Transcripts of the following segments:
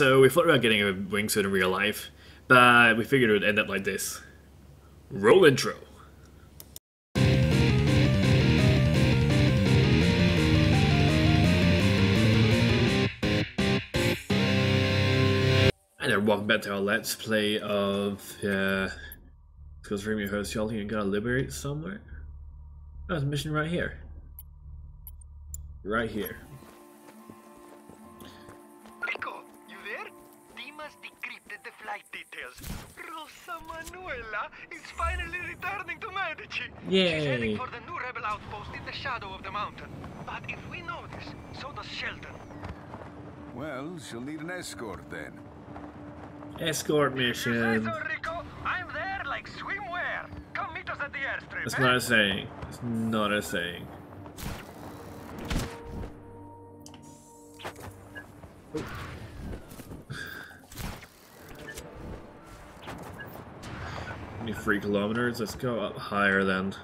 So we thought about getting a wingsuit in real life, but we figured it would end up like this. Roll intro. And then welcome back to our let's play of because Remy hosts Sheldon and gotta liberate somewhere. Oh, there's a mission right here. Right here. Rico, you there? Dimas decrypted the flight details. Rosa Manuela is finally returning to Medici. Yay. She's heading for the new rebel outpost in the shadow of the mountain. But if we know this, so does Sheldon. Well, she'll need an escort then. Escort mission. So, Rico, I'm there like swimwear. Come meet us at the airstrip. That's not a saying. It's not a saying. Only 3 kilometers. Let's go up higher then.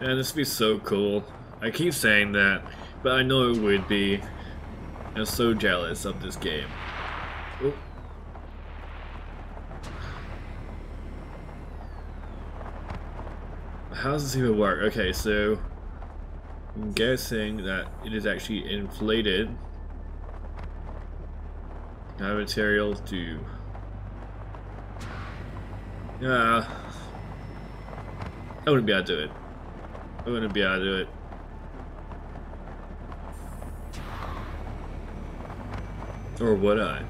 And this would be so cool. I keep saying that, but I know it would be. I'm so jealous of this game. Oh. How does this even work? Okay, so I'm guessing that it is actually inflated. Now materials do. Yeah. I wouldn't be able to do it. I wouldn't be able to do it. Or would I?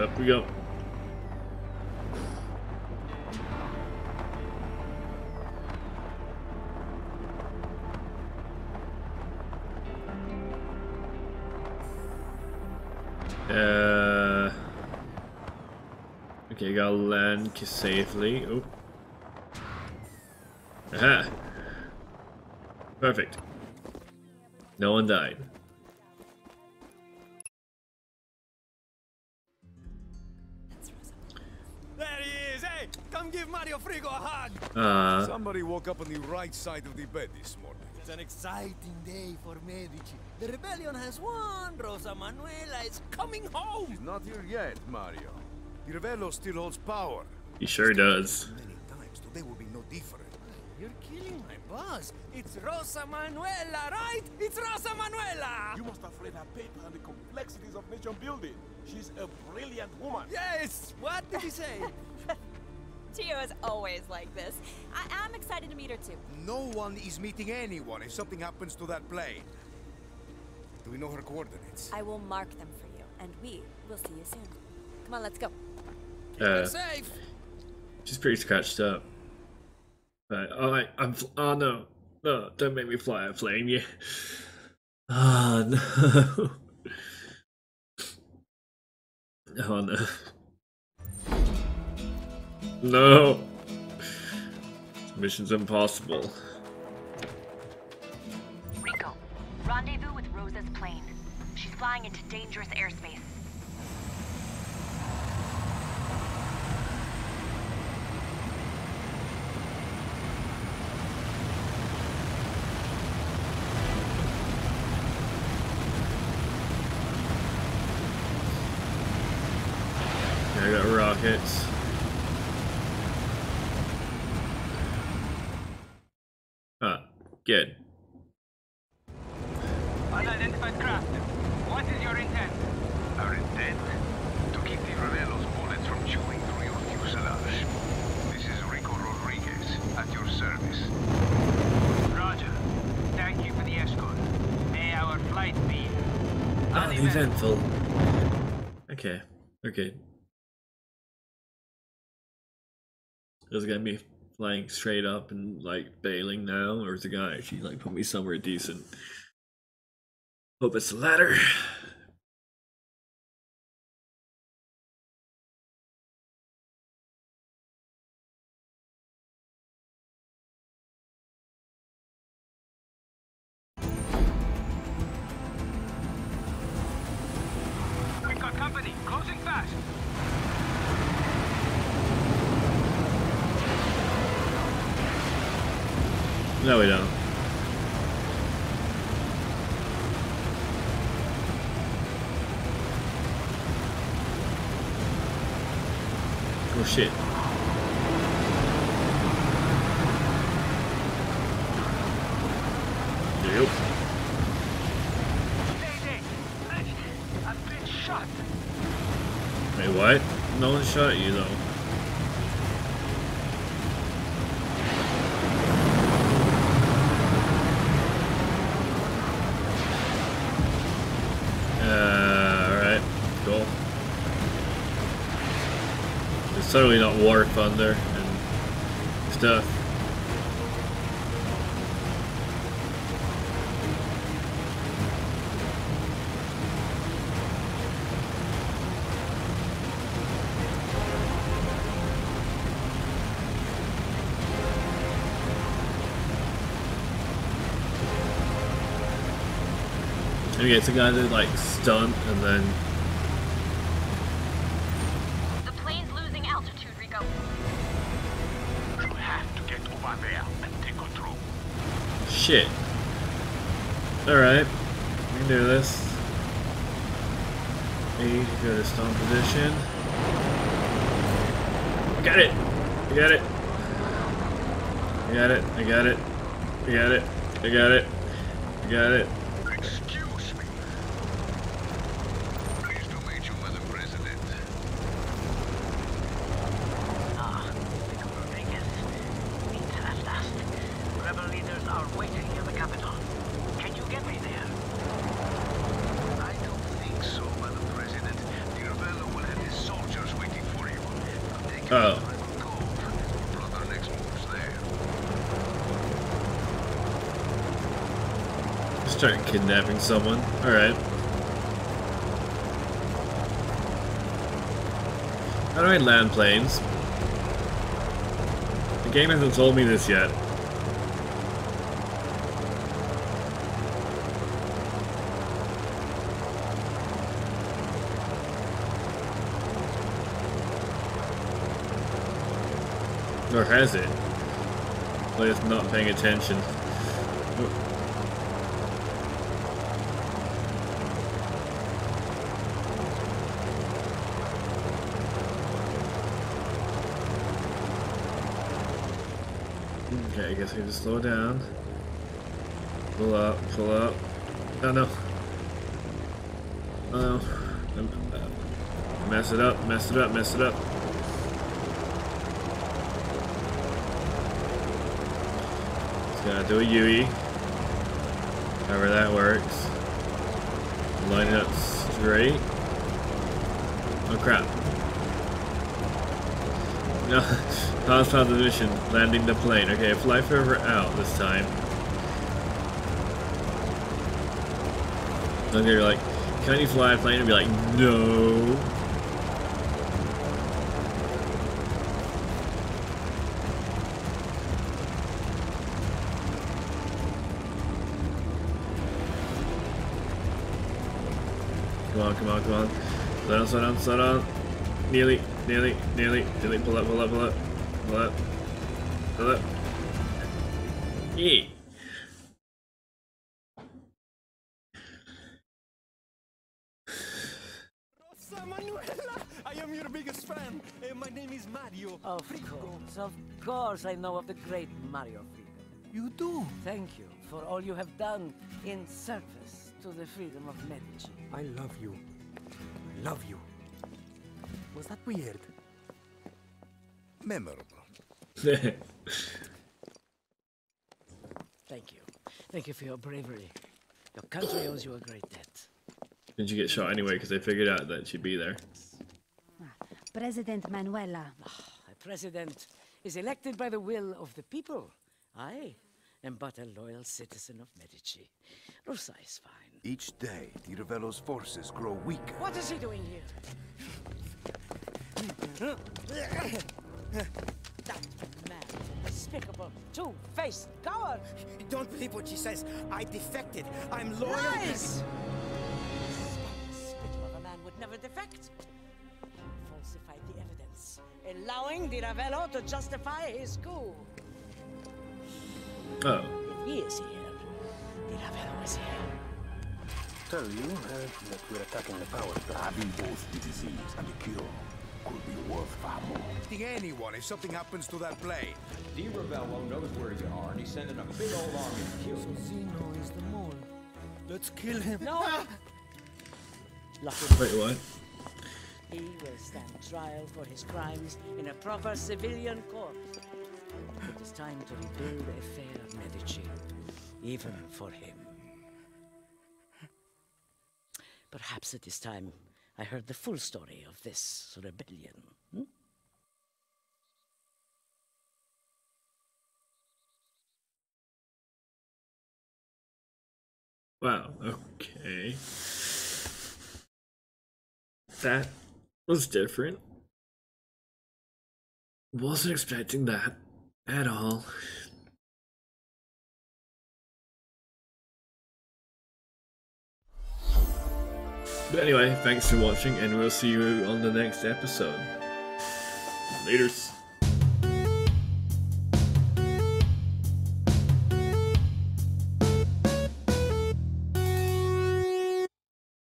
Up we go. Okay, gotta land safely. Oh. Aha! Perfect. No one died. There he is! Hey! Come give Mario Frigo a hug! Somebody woke up on the right side of the bed this morning. It's an exciting day for Medici. The rebellion has won! Rosa Manuela is coming home! She's not here yet, Mario. The Ravello still holds power. He sure does. Many times today will be no different. You're killing my boss. It's Rosa Manuela, right? It's Rosa Manuela. You must have read her paper on the complexities of nation building. She's a brilliant woman. Yes. What did he say? Tio is always like this. I'm excited to meet her too. No one is meeting anyone if something happens to that plane. Do we know her coordinates? I will mark them for you, and we will see you soon. Come on, let's go. She's pretty scratched up. But oh no, no! Don't make me fly a flame, yeah. Ah oh, no! Oh no! No! This mission's impossible. Rico, rendezvous with Rosa's plane. She's flying into dangerous airspace. I got rockets. Ah, good. Unidentified craft. What is your intent? Our intent? To keep the Ravello's bullets from chewing through your fuselage. This is Rico Rodriguez, at your service. Roger. Thank you for the escort. May our flight be uneventful. Okay, we're good. Is it gonna be flying straight up and like bailing now, or is it gonna actually like put me somewhere decent? Hope it's the latter. 70. Closing fast. No, we don't. Oh, shit. Nope. I've been shot. Wait, what? No one shot you, though. Alright. Cool. It's certainly not water thunder and stuff. Okay, it's a guy that like stunned and then. The plane's losing altitude, Rico. You have to get over there and take control. Shit. Alright. We can do this. Need to go to stun position. Got it! I got it! I got it, I got it, I got it, I got it, I got it. Oh. Start kidnapping someone. Alright. How do I land planes? The game hasn't told me this yet. Or has it? Like it's not paying attention. Okay, I guess we have to slow down. Pull up, pull up. Oh no. Oh no. Mess it up, mess it up, mess it up. Gonna do a UE, however that works. Line it up straight. Oh crap. No, hostile position, landing the plane. Okay, fly forever out this time. Okay, you're like, can you fly a plane? And be like, no. Come on, come on, come on. Slow down, slow down, slow down. Nearly, nearly, nearly, nearly. Pull up, pull up, pull up. Pull up. Pull up. Yeah. Rosa Manuela, I am your biggest fan. My name is Mario. Of course, of course. I know of the great Mario Frigo. You do? Thank you for all you have done in service to the freedom of Medici. I love you. I love you. Was that weird? Memorable. Thank you. Thank you for your bravery. Your country owes you a great debt. Did you get shot anyway? Because they figured out that she'd be there. President Manuela. A president is elected by the will of the people. Aye. And but a loyal citizen of Medici. Rosa is fine. Each day, the Ravello's forces grow weaker. What is he doing here? That man, despicable, two-faced coward! Don't believe what she says. I defected. I'm loyal. Lies! Spittle of a man would never defect. falsified the evidence, allowing the Ravello to justify his coup. Oh. If he is here, the Ravello is here. Tell you that we're attacking the power. Having both the disease and the cure could be worth far more. Anyone if something happens to that blade. The Ravello knows where you are, and he's sending a big old army to kill you. Zeno is the mole. Let's kill him. No. Lucky. Wait, what? He will stand trial for his crimes in a proper civilian court. It is time to rebuild a fair Medici, even for him. Perhaps it is time I heard the full story of this rebellion. Hmm? Wow, okay. That was different. Wasn't expecting that at all. But anyway, thanks for watching, and we'll see you on the next episode. Laters.